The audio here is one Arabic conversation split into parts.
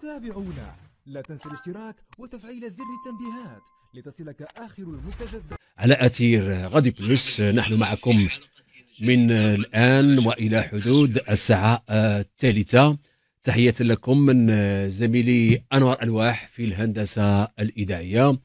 تابعونا، لا تنسى الاشتراك وتفعيل زر التنبيهات لتصلك آخر المستجد على أثير غادي بلس. نحن معكم من الآن وإلى حدود الساعة الثالثة. تحية لكم من زميلي أنوار ألواح في الهندسة الإذاعية،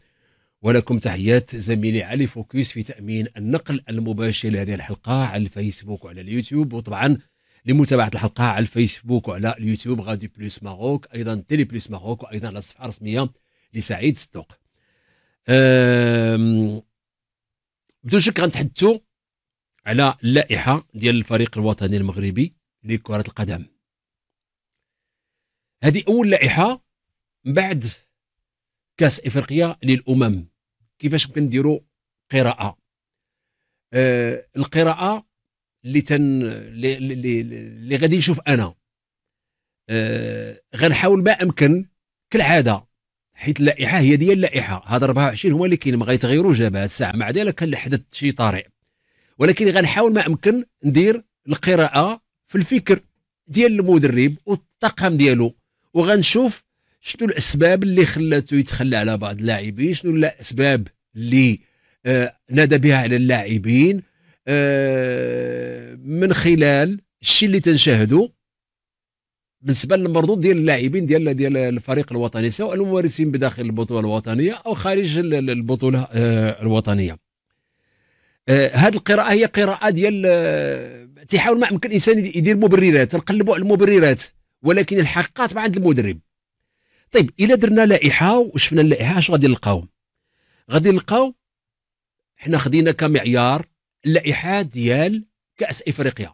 ولكم تحيات زميلي علي فوكيس في تأمين النقل المباشر لهذه الحلقة على الفيسبوك وعلى اليوتيوب. وطبعا لمتابعة الحلقة على الفيسبوك وعلى اليوتيوب غادي بلس ماروك، أيضا تيلي بلس ماروك، وأيضا على الصفحة الرسمية لسعيد صدوق. بدون شك غنتحدثوا على اللائحة ديال الفريق الوطني المغربي لكرة القدم. هذه أول لائحة من بعد كأس إفريقيا للأمم. كيفاش كنديروا قراءة؟ القراءة اللي غادي نشوف أنا، غنحاول ما أمكن كالعادة، حيت اللائحة هي ديال اللائحة، هاد 24 هما اللي كاين، ما غيتغيروش دابا هاد الساعة، مع ذلك كان حدث شي طارئ، ولكن غنحاول ما أمكن ندير القراءة في الفكر ديال المدرب والطاقم ديالو، وغنشوف شنو الاسباب اللي خلاتو يتخلى على بعض اللاعبين، شنو الاسباب اللي نادى بها على اللاعبين، من خلال الشيء اللي تنشاهدو بالنسبه للمردود ديال اللاعبين ديال الفريق الوطني، سواء الممارسين بداخل البطوله الوطنيه او خارج البطوله الوطنيه. هذه القراءه هي قراءه ديال تيحاول ما يمكن الانسان يدير مبررات، نقلبوا على المبررات، ولكن الحقيقه مع عند المدرب. طيب الا درنا لائحه وشفنا اللائحه اش غادي نلقاو؟ غادي نلقاو حنا خدينا كمعيار اللائحه ديال كاس افريقيا.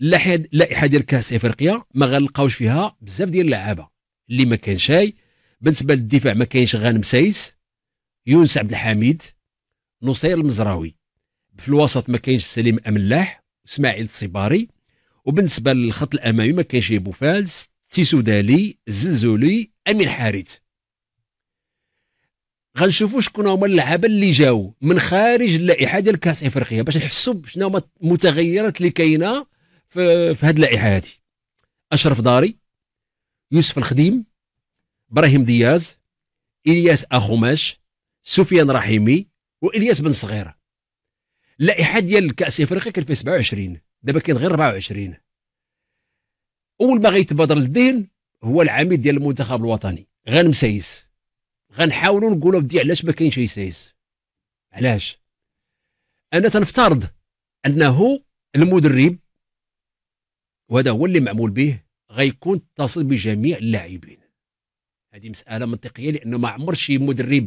اللائحه ديال كاس افريقيا ما غنلقاوش فيها بزاف ديال اللعابه اللي ما كاين شي. بالنسبه للدفاع ما كاينش غانم سايس، يونس عبد الحميد، نصير المزراوي. في الوسط ما كاينش سليم املاح، اسماعيل الصباري. وبالنسبه للخط الامامي ما كاينش بوفال، تيزودالي، الزلزولي، امين حارث. غنشوفوا شكون هما اللعابه اللي جاوا من خارج اللائحه ديال كاس افريقيا باش نحسوا بشنو هما المتغيرات اللي كاينه في هذه اللائحه هذه. اشرف داري، يوسف الخديم، ابراهيم دياز، الياس اخماش، سفيان رحيمي، والياس بن صغير. اللائحه ديال كاس افريقيا كان فيها 27، دابا كاين غير 24. اول ما غيتبادر للذهن هو العميد ديال المنتخب الوطني غانم سايس. غنحاولوا نقولوا بدي علاش ما كاينش سايس، علاش؟ انا تنفترض انه المدرب، وهذا هو اللي معمول به، غيكون اتصل بجميع اللاعبين. هذه مساله منطقيه، لانه ما عمر شي مدرب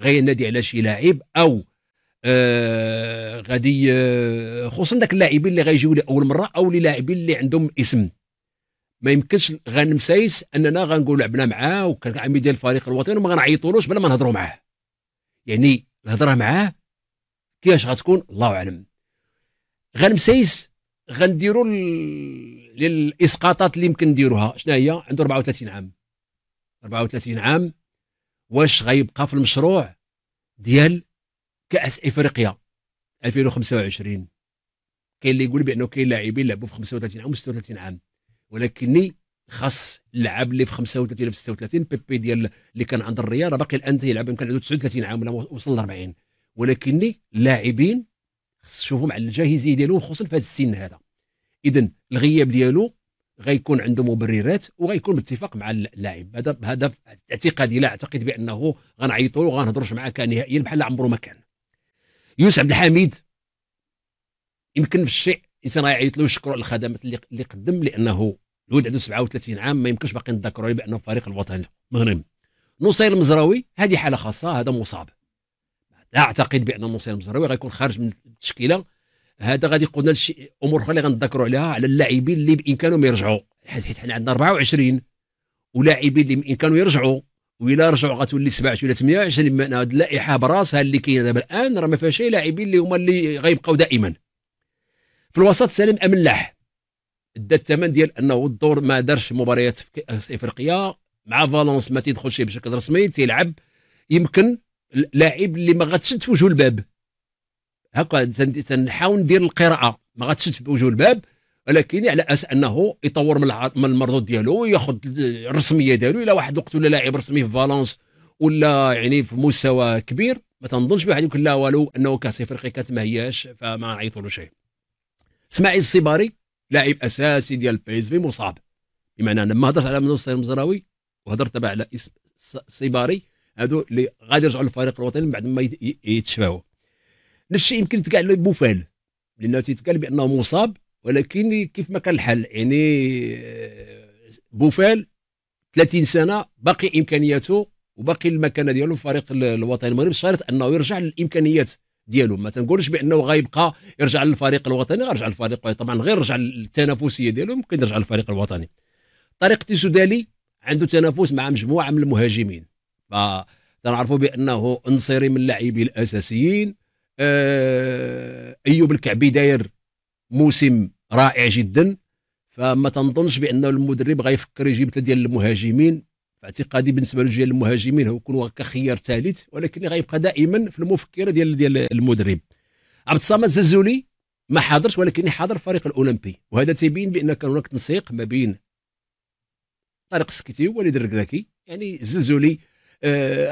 غينادي على شي لاعب او غادي خصوصا داك اللاعبين اللي غيجيو لاول مره او اللاعبين اللي عندهم اسم. ما يمكنش غانم سايس اننا غنقول لعبنا معاه وكان عميد ديال الفريق الوطني وما غنعيطولوش بلا ما نهضروا معاه. يعني الهضره معاه كيفاش غتكون الله اعلم. غانم سايس غنديروا الاسقاطات اللي يمكن نديروها. شنو هي؟ عنده 34 عام. 34 عام، واش غيبقى في المشروع ديال كأس افريقيا 2025؟ كاين اللي يقول بانه كاين لاعبين لعبوا في 35 عام و 36 عام، ولكني خاص اللعاب اللي في 35 ولا في 36. بيبي ديال اللي كان عند الرياض باقي الان تيلعب، يمكن عنده 39 عام ولا وصل ل 40، ولكني اللاعبين خص تشوفهم على الجاهزيه ديالهم خصوصا في هذا السن هذا. اذا الغياب ديالو غيكون عنده مبررات وغيكون باتفاق مع اللاعب. هذا اعتقادي، لا اعتقد بانه غنعيطوا له وغنهضروش معاه نهائيا بحال عمره ما كان. يونس عبد الحميد يمكن في الشيء الانسان غيعيط له ويشكرو على الخدمات اللي قدم، لانه الولد عنده 37 عام ما يمكنش باقي نتذكروا بانه الفريق الوطني المغربي. نصير المزراوي هذه حاله خاصه، هذا مصاب. لا اعتقد بان نصير المزراوي غيكون خارج من التشكيله. هذا غادي يقودنا لشي امور اخرى اللي غنتذكروا عليها على اللاعبين اللي بامكانهم يرجعوا، حيت حنا عندنا 24 ولاعبين اللي بامكانهم يرجعوا، وإلا رجعوا غتولي 27 ولا 28. هذه اللائحه براسها اللي كاينه دابا الان راه ما فيهاش شي لاعبين اللي هما اللي غيبقاو دائما. في الوسط سالم املاح دا الثمن ديال انه الدور ما دارش مباريات في كاس افريقيا، مع فالونس ما تيدخلش بشكل رسمي، تيلعب يمكن لاعب اللي ما غاتشد في وجه الباب. هكا تنحاول ندير القراءه، ما غاتشد في وجه الباب ولكن على اساس انه يطور من المردود ديالو وياخذ الرسميه ديالو. الى واحد الوقت ولا لاعب رسمي في فالنس ولا يعني في مستوى كبير ما تنظنش بواحد يمكن لا والو انه كاسي فرقي كانت ما هياش، فما نعيطولو شيء. اسماعيل السيباري لاعب اساسي ديال البي اس في مصاب، بمعنى انا ما هضرت على نصير المزراوي وهضرت تبع على اسم السيباري، هادو اللي غادي يرجعوا للفريق الوطني من بعد ما يتشفاو. نفس الشيء يمكن يتقال على بوفال لانه تيتقال بانه مصاب، ولكن كيف ما كان الحال يعني بوفال 30 سنه باقي امكانياته وباقي المكانه ديالو في الفريق الوطني المغربي، شرط انه يرجع للامكانيات ديالو. ما تنقولش بانه غيبقى يرجع للفريق الوطني، غيرجع للفريق طبعا غير رجع للتنافسيه ديالو ممكن يرجع للفريق الوطني. طريق تيزودالي عنده تنافس مع مجموعه من المهاجمين، فتنعرفوا بانه نصيري من اللاعبين الاساسيين. ايوب الكعبي داير موسم رائع جدا، فما تنظنش بانه المدرب غيفكر يجيب ثلاثه ديال المهاجمين. اعتقادي بالنسبه لجوج ديال المهاجمين هو يكون كخيار ثالث، ولكن غيبقى دائما في المفكره ديال المدرب. عبدالصمد الزلزولي ما حاضرش ولكن حاضر الفريق الاولمبي، وهذا تيبين بان كان هناك تنسيق ما بين طارق السكيتي ووليد الركراكي. يعني الزلزولي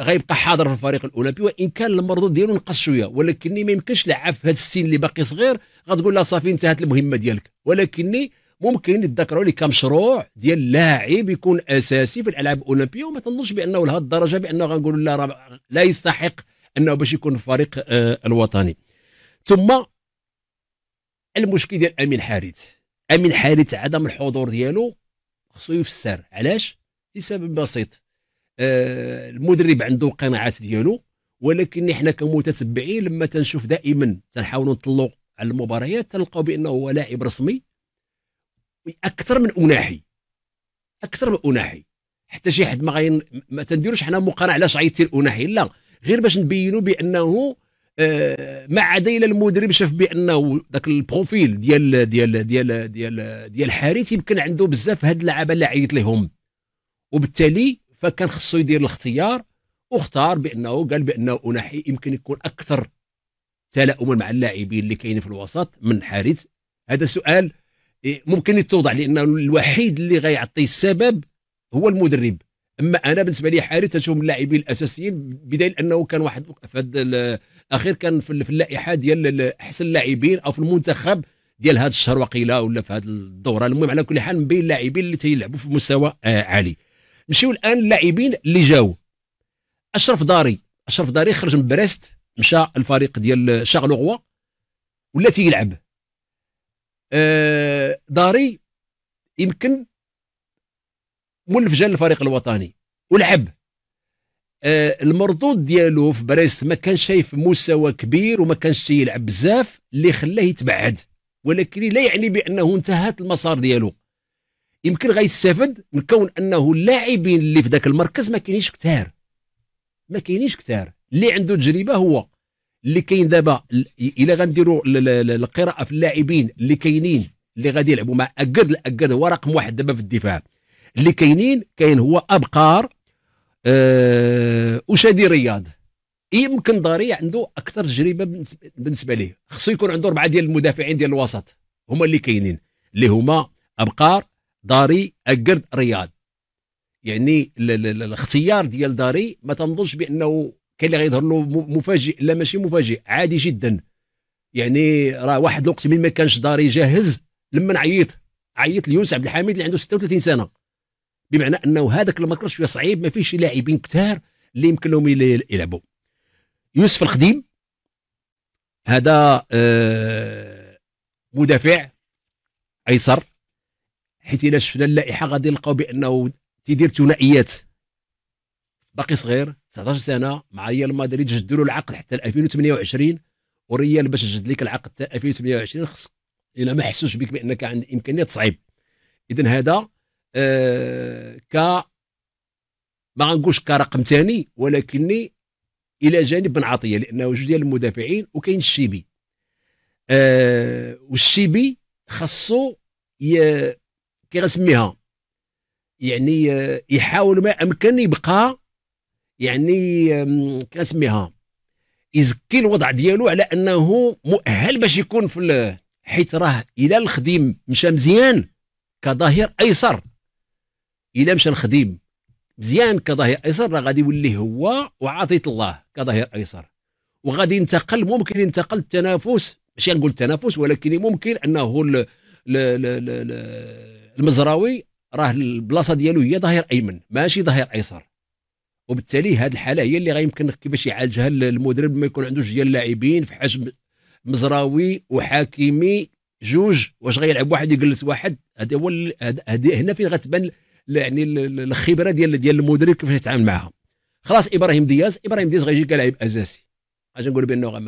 غيبقى حاضر في الفريق الاولمبي وان كان المردود ديالو نقص شويه، ولكن ما يمكنش لعب في هذا السن اللي باقي صغير غتقول لا صافي انتهت المهمه ديالك، ولكن ممكن يتذكروا لي كمشروع ديال لاعب يكون اساسي في الالعاب الاولمبيه. وما تنظنش بانه لهذه الدرجه بانه غنقولوا لا يستحق انه باش يكون في الفريق الوطني. ثم المشكل ديال امين حارث، امين حارث عدم الحضور ديالو خصو يفسر علاش، لسبب بسيط. المدرب عنده قناعات ديالو، ولكن احنا كمتتبعين لما تنشوف دائما تنحاولوا نطلعوا على المباريات تلقاو بانه هو لاعب رسمي اكثر من اناحي، اكثر من اناحي. حتى شي حد ما تنديروش حنا مقارنه علاش عيطتي الاناحي، لا غير باش نبينوا بانه ما عدا الا المدرب شاف بانه ذاك البروفيل ديال ديال ديال ديال ديال حارث يمكن عنده بزاف هاد اللعابه اللي عيط لهم، وبالتالي فكان خصو يدير الاختيار واختار بانه قال بانه اناحي يمكن يكون اكثر تلاؤما مع اللاعبين اللي كاينين في الوسط من حارث. هذا سؤال ممكن يتوضع لأن الوحيد اللي غيعطي السبب هو المدرب. أما أنا بالنسبة لي حارث تنشوف من اللاعبين الأساسيين، بدليل أنه كان واحد في هذا الأخير كان في اللائحة ديال أحسن اللاعبين أو في المنتخب ديال هذا الشهر وقيلة ولا في هذه الدورة. المهم على كل حال من بين اللاعبين اللي تيلعبوا في مستوى عالي. نمشيو الآن اللاعبين اللي جاو. أشرف داري خرج من بريست مشى الفريق ديال شارلوغوا ولا تيلعب. داري يمكن ملف جا للفريق الوطني ولعب. المردود ديالو في بريس ما كانش شايف مستوى كبير وما كانش تيلعب بزاف اللي خلاه يتبعد، ولكن لا يعني بانه انتهت المسار ديالو. يمكن غيستافد من كون انه اللاعبين اللي في ذاك المركز ما كاينينش كثار. اللي عنده تجربه هو اللي كاين دابا. الا غنديروا القراءه في اللاعبين اللي كاينين اللي غادي يلعبوا مع اكد هو رقم واحد دابا في الدفاع. اللي كاين هو ابقار وشادي رياض. يمكن داري عنده اكثر تجربه بالنسبه ليه، خصو يكون عنده 4 ديال المدافعين ديال الوسط هما اللي كاينين اللي هما ابقار داري اكد رياض. يعني الاختيار ديال داري ما تنظنش بانه كاين اللي غيظهر له مفاجئ، لا ماشي مفاجئ، عادي جدا. يعني راه واحد الوقت من ما كانش داري جاهز لما عيط ليونس عبد الحميد اللي عنده 36 سنه، بمعنى انه هذاك المركز شويه صعيب ما فيهش لاعبين كثار اللي يمكن لهم يلعبوا. يوسف الخديم هذا مدافع ايسر، حيت الا شفنا اللائحه غادي نلقاو بانه تيدير ثنائيات، باقي صغير 19 سنه، مع ريال مدريد جدوا له العقد حتى 2028 وريال باش تجد لك العقد حتى 2028 خصك الا ما حسوش بك بانك عند امكانيات صعيب. اذا هذا ما غنقولش كرقم ثاني، ولكن الى جانب بن عطيه لانه جوج ديال المدافعين وكاين الشيبي. والشيبي خاصو كي غنسميها يعني يحاول ما امكن يبقى يعني كنسميها يزكي الوضع ديالو على انه مؤهل باش يكون في حيت راه الى الخديم مشى مزيان كظهير ايسر، الى مشى الخديم مزيان كظهير ايسر راه غادي يولي هو وعاطيه الله كظهير ايسر، وغادي ينتقل، ممكن ينتقل التنافس، ماشي نقول التنافس ولكن ممكن انه المزراوي راه البلاصه ديالو هي ظهير ايمن ماشي ظهير ايسر، وبالتالي هذه الحاله هي اللي غيمكن كيفاش يعالجها المدرب ما يكون عنده جوج ديال اللاعبين في حجم مزراوي وحكيمي جوج، واش غيلعب واحد يجلس واحد؟ هذا هو هنا فين غتبان يعني الخبره ديال المدرب كيفاش يتعامل معها. خلاص ابراهيم دياز غيجي كلاعب اساسي، اجي نقول بانه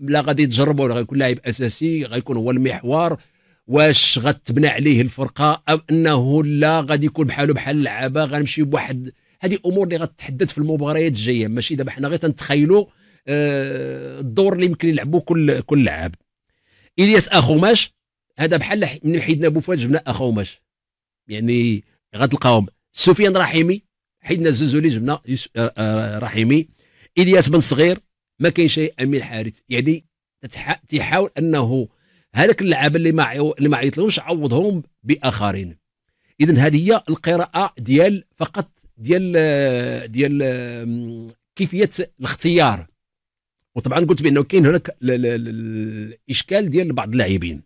لا غادي يتجرب ولا غيكون لاعب اساسي، غيكون هو المحور. واش غتبنى عليه الفرقه او انه لا غادي يكون بحاله بحال اللعابه غنمشي بواحد؟ هذه امور اللي غتحدد في المباريات الجايه، ماشي دابا حنا غير تنتخيلوا الدور اللي يمكن يلعبوا كل لاعب. الياس اخوماش هذا بحال من حيدنا بوفال جبنا اخوماش، يعني غتلقاهم. سفيان رحيمي حيدنا الزلزولي جبنا رحيمي. الياس بن صغير ما كاين شيء. امين حارث يعني تيحاول انه هذاك اللعابه اللي ما عيطلهمش عوضهم باخرين. اذا هذه هي القراءه ديال فقط ديال كيفيه الاختيار. وطبعا قلت بانه كاين هناك الاشكال ديال بعض اللاعبين.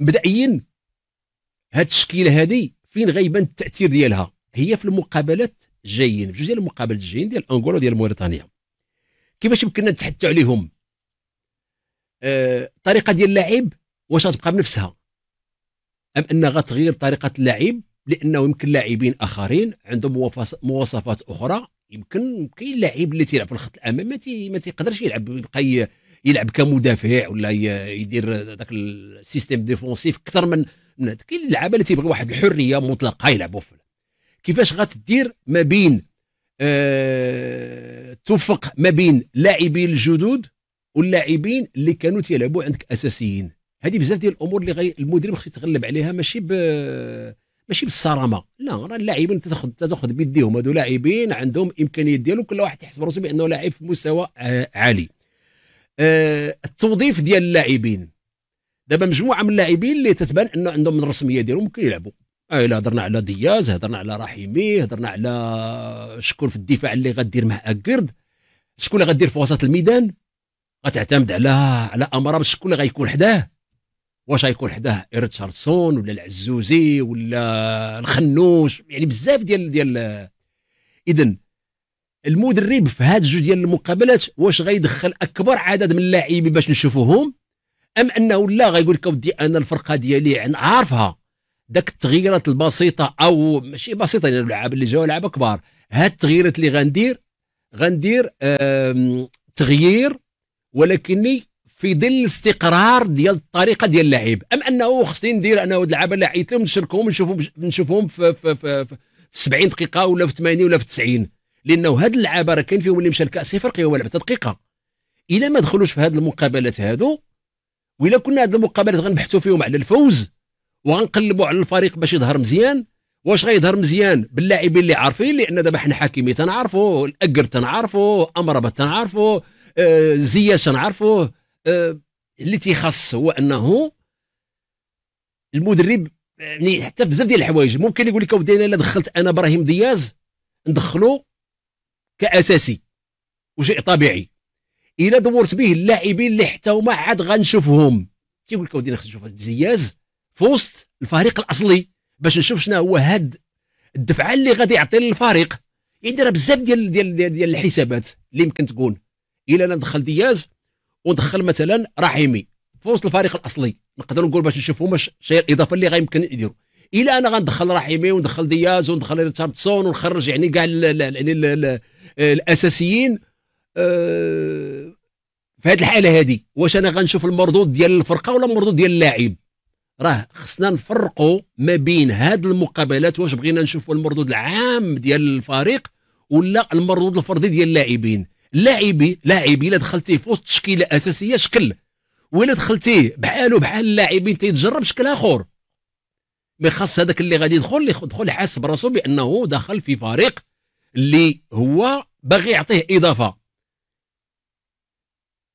مبدئيا هاد التشكيله هادي فين غيبان التاثير ديالها؟ هي في المقابلات الجايين، في جوج ديال المقابلات الجايين ديال انغولا وديال موريتانيا. كيفاش يمكننا نتحدثوا عليهم؟ الطريقه ديال اللاعب واش غتبقى بنفسها؟ ام ان غتغير طريقه اللاعب لانه يمكن لاعبين اخرين عندهم مواصفات اخرى. يمكن كاين لاعب اللي تيلعب في الخط الامامي ما تيقدرش يلعب، يبقى يلعب كمدافع ولا يدير ذاك السيستيم ديفونسيف اكثر من كاين اللعابه اللي تيبغي واحد الحريه مطلقه يلعبوا في. كيفاش غتدير ما بين توفق ما بين لاعبين الجدد واللاعبين اللي كانوا تيلعبوا عندك اساسيين؟ هذه بزاف ديال الامور اللي المدرب خصو يتغلب عليها، ماشي بالصرامه، لا راه اللاعبين تاخذ بيديهم، هذو لاعبين عندهم امكانيات ديالو، كل واحد يحسب راسو بانه لاعب في مستوى عالي. التوظيف ديال اللاعبين، دابا مجموعه من اللاعبين اللي تتبان انه عندهم الرسميه ديالهم ممكن يلعبوا. الا هضرنا على دياز، هضرنا على رحيمي، هضرنا على شكون في الدفاع اللي غدير مع أكرد، شكون اللي غدير في وسط الميدان، غتعتمد على امرابط، شكون اللي غيكون حداه، واش غيكون حداه ريتشاردسون ولا العزوزي ولا الخنوش، يعني بزاف ديال اذا المدرب في هاد الجوج ديال المقابلات واش غيدخل اكبر عدد من اللاعبين باش نشوفوهم، ام انه لا غيقول لك اودي انا الفرقه ديالي عارفها، داك التغييرات البسيطه او ماشي بسيطه يعني اللعاب اللي جاوا لعابه كبار، هاد التغييرات اللي غندير تغيير ولكني في ظل الاستقرار ديال الطريقه ديال اللاعب، ام انه خصني ندير انا هاد اللعابه اللي عيطت لهم نشركهم نشوفهم في 70 دقيقه ولا في 80 ولا في 90، لانه هاد اللعابه راه كاين فيهم اللي مشى لكاس افريقيا ولعب حتى دقيقه. الا ما دخلوش في هاد المقابلات هادو، وإلا كنا هاد المقابلات غنبحثوا فيهم على الفوز وغنقلبوا على الفريق باش يظهر مزيان، واش غيظهر مزيان باللاعبين اللي عارفين؟ لان دابا حنا حكيمي تنعرفوا، الاكر تنعرفوا، امربط تنعرفوا، زياش تنعرفوا. اللي تيخص هو انه المدرب يعني حتى بزاف ديال الحوايج ممكن يقول لك اودي الا دخلت انا ابراهيم دياز ندخلو كاساسي وشيء طبيعي، الا دورت به اللاعبين اللي حتى هما عاد غنشوفهم، تيقول لك اودي نخص نشوف زياش في وسط الفريق الاصلي باش نشوف شنو هو هاد الدفعه اللي غادي يعطي للفريق. يعني راه بزاف ديال الحسابات اللي يمكن تكون. الا انا ندخل دياز وندخل مثلا رحيمي في وسط الفريق الاصلي، نقدر نقول باش نشوف هما شي الاضافه اللي غيمكن يديروا. الا انا غندخل رحيمي وندخل دياز وندخل ريتشاردسون ونخرج يعني كاع الاساسيين، في هذه الحاله هذه واش انا غنشوف المردود ديال الفرقه ولا المردود ديال اللاعب؟ راه خصنا نفرقوا ما بين هاد المقابلات، واش بغينا نشوفوا المردود العام ديال الفريق ولا المردود الفردي ديال اللاعبين. لاعبي الا دخلتيه في وسط تشكيله اساسيه شكل، ولا دخلتيه بحاله بحال اللاعبين تيتجرب شكل اخر. ما خاص هذاك اللي غادي يدخل حاسس براسو بانه دخل في فريق اللي هو باغي يعطيه اضافه.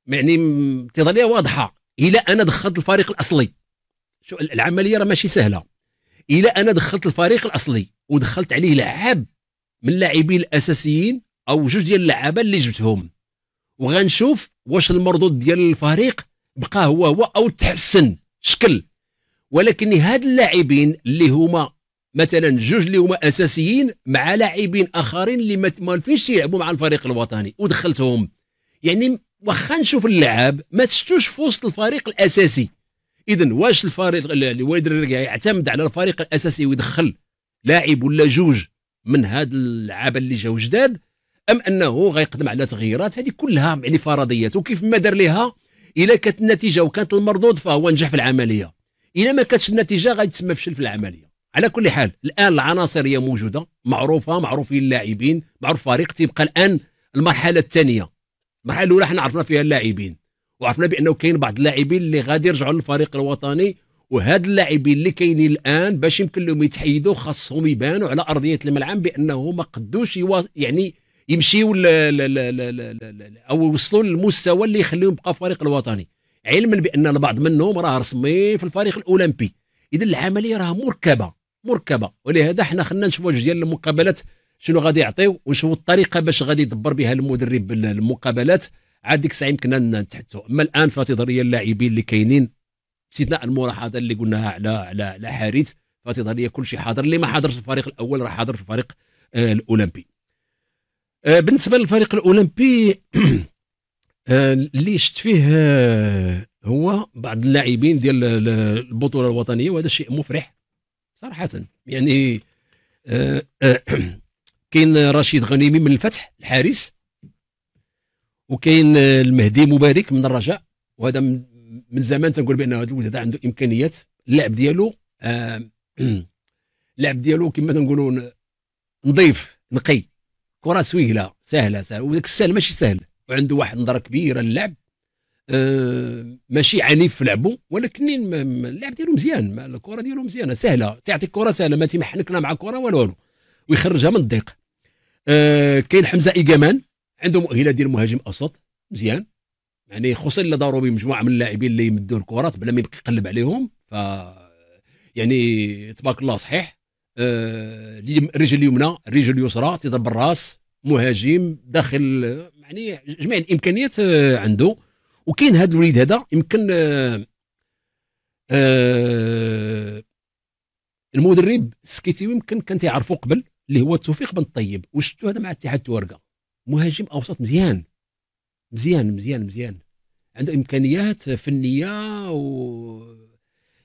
يعني تظليها واضحه. الى انا دخلت الفريق الاصلي، شو العمليه راه ماشي سهله. الى انا دخلت الفريق الاصلي ودخلت عليه لاعب من اللاعبين الاساسيين او جوج ديال اللعابه اللي جبتهم، وغنشوف واش المردود ديال الفريق بقى هو او تحسن شكل. ولكن هاد اللاعبين اللي هما مثلا جوج اللي هما اساسيين مع لاعبين اخرين اللي ما فينش يلعبوا مع الفريق الوطني ودخلتهم، يعني واخا نشوف اللعاب ما تشتوش في وسط الفريق الاساسي. اذا واش الفريق اللي والد الركاعي يعتمد على الفريق الاساسي ويدخل لاعب ولا جوج من هاد اللعابه اللي جاو جداد، ام انه غيقدم على تغييرات؟ هذه كلها يعني فرضيات، وكيف ما دار ليها الا كانت النتيجه وكانت المردود فهو نجح في العمليه، الا ما كانتش النتيجه غيتسمى فشل في العمليه. على كل حال الان العناصر هي موجوده، معروفه، معروفين اللاعبين، معروف الفريق. تيبقى الان المرحله الثانيه. المرحله الاولى حنا عرفنا فيها اللاعبين، وعرفنا بانه كاين بعض اللاعبين اللي غادي يرجعوا للفريق الوطني، وهاد اللاعبين اللي كاينين الان باش يمكن لهم يتحيدوا خاصهم يبانوا على ارضيه الملعب بانه ما قدوش يعني يمشيوا او يوصلوا للمستوى اللي يخليهم يبقى في الفريق الوطني، علما بان البعض منهم راه رسمي في الفريق الاولمبي. اذا العمليه راه مركبه، ولهذا حنا خلينا نشوفوا جوج ديال المقابلات شنو غادي يعطيو، ونشوفوا الطريقه باش غادي يدبر بها المدرب المقابلات. عاد ديك الساعه يمكننا نتحدثوا. اما الان فتظهر اللاعبين اللي كاينين باستثناء الملاحظه اللي قلناها على حارث، فتظهر لي كل شيء حاضر. اللي ما حضرش في الفريق الاول راه حاضر في الفريق الاولمبي. بالنسبه للفريق الاولمبي اللي شفت فيه هو بعض اللاعبين ديال البطوله الوطنيه، وهذا شيء مفرح صراحه. يعني كاين رشيد غنيمي من الفتح الحارس، وكاين المهدي مبارك من الرجاء، وهذا من زمان تنقول بان هذا الولد عنده امكانيات. اللعب ديالو كما تنقولوا نظيف نقي، كره سهله سهله، وذاك السهل ماشي سهل، وعنده واحد نظره كبيره للعب، ماشي عنيف في لعبه، ولكن اللعب ديالو مزيان، الكره ديالو مزيانه سهله، تعطيك كره سهله ما تيمحنكنا مع كره والو ويخرجها من الضيق. كاين حمزه إكمان عنده مؤهلات ديال مهاجم وسط مزيان، يعني خصوصا الا داروا به مجموعه من اللاعبين اللي يمدوا الكرات بلا ما يبقى يقلب عليهم، ف يعني تبارك الله صحيح. الرجل اليمنى، الرجل اليسرى، تيضرب الراس، مهاجم داخل، يعني جميع الامكانيات عنده. وكاين هذا الوليد هذا يمكن المدرب السكيتيوي يمكن كان تيعرفوا قبل، اللي هو توفيق بن طيب، وشفتوا هذا مع اتحاد التوارقه، مهاجم اوسط مزيان مزيان مزيان مزيان، عنده امكانيات فنيه، و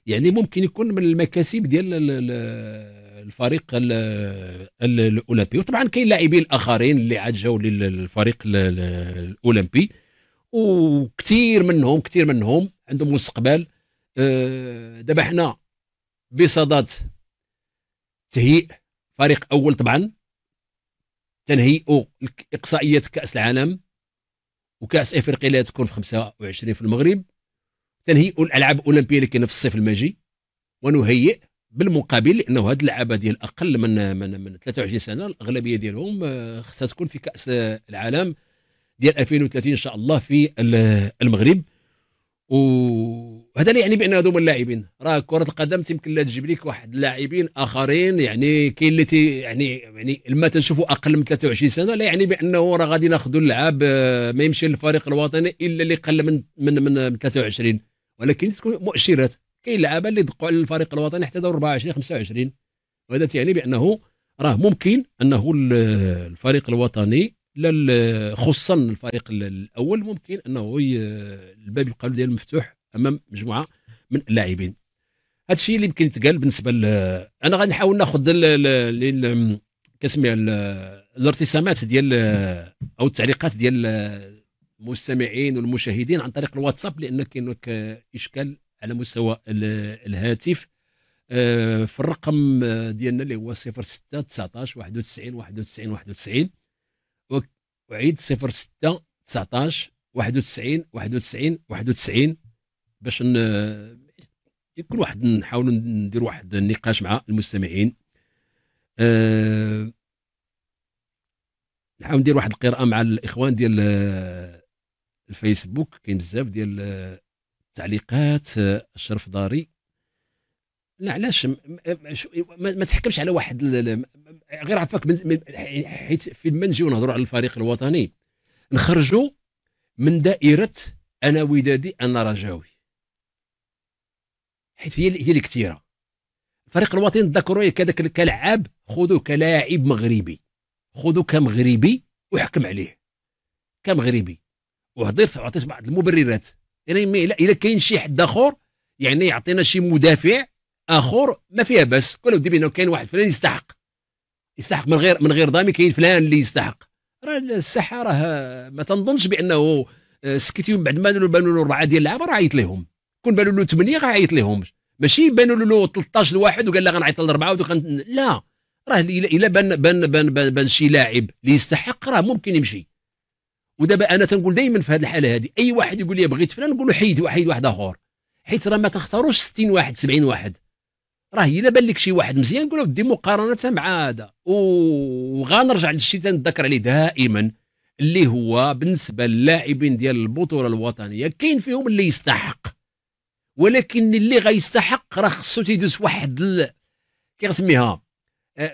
يعني ممكن يكون من المكاسب ديال الفريق الاولمبي. وطبعا كاين لاعبين الاخرين اللي عاد جاوا للفريق الاولمبي، وكثير منهم عندهم مستقبل. دابا حنا بصدد تهيئ فريق اول، طبعا تنهيئوا اقصائيات كاس العالم وكاس افريقيا اللي تكون في 25 في المغرب، تنهيئوا الالعاب الاولمبيه اللي كاينه في الصيف الماجي، ونهيئ بالمقابل لانه هاد اللعابه ديال اقل من 23 سنه الاغلبيه ديالهم خصها تكون في كاس العالم ديال 2030 ان شاء الله في المغرب. وهذا اللي يعني بان هذوما اللاعبين راه كره القدم تيمكن لها تجيب لك واحد اللاعبين اخرين، يعني كاين اللي يعني لما تنشوفوا اقل من 23 سنه لا يعني بانه راه غادي ناخذوا اللعاب ما يمشي للفريق الوطني الا اللي قل من 23، ولكن تكون مؤشرات. كاين لعابه اللي دقوا على الفريق الوطني حتى داروا 24 25، وهذا تيعني بانه راه ممكن انه الفريق الوطني خصوصا الفريق الاول ممكن انه الباب يبقى له ديالو مفتوح امام مجموعه من اللاعبين. هذا الشيء اللي يمكن يتقال بالنسبه انا غادي نحاول ناخذ كنسميها الارتسامات ديال او التعليقات ديال المستمعين والمشاهدين عن طريق الواتساب، لان كاين اشكال على مستوى الهاتف في الرقم ديالنا اللي هو 06 19 91 91 91. وعيد 06 19 91 91 91 باش كل واحد نحاولوا نديروا واحد النقاش مع المستمعين، نحاول ندير واحد القراءه مع الاخوان ديال الفيسبوك كاين بزاف ديال التعليقات. اشرف داري لا علاش ما تحكمش على واحد غير عفاك، حيت فين ما نجيو نهضروا على الفريق الوطني نخرجوا من دائره انا ودادي انا رجاوي، حيت هي اللي كثيره. الفريق الوطني تذكروه كذاك كلاعب، خذوه كلاعب مغربي، خذوه كمغربي وحكم عليه كمغربي، وهضرت وعطيت بعض المبررات. يعني الا كاين شي حد اخر يعني يعطينا شي مدافع اخر ما فيها باس، كلو دي بينا كاين واحد فلان يستحق من غير ضامي كاين فلان اللي يستحق. راه الساحه راه ما تنظنش بانه سكتيهم بعد ما بانوا له 4 ديال اللعابه راه عيط لهم، كون بانوا له 8 غيعيط لهم، ماشي بانوا له 13 لواحد وقال لا غنعيط ل4 لا. راه الا بان شي لاعب اللي يستحق راه ممكن يمشي. ودابا انا تنقول دائما في هذه الحاله هذه اي واحد يقول لي بغيت فلان نقول له حيد واحد اخر، حيت راه ما تختاروش 60 واحد 70 واحد. راه الا بان لك شي واحد مزيان نقول له دي مقارنه مع هذا. وغنرجع للشيء تنذكر عليه دائما اللي هو بالنسبه للاعبين ديال البطوله الوطنيه كاين فيهم اللي يستحق، ولكن اللي غيستحق راه خصو تيدوز واحد كيسميها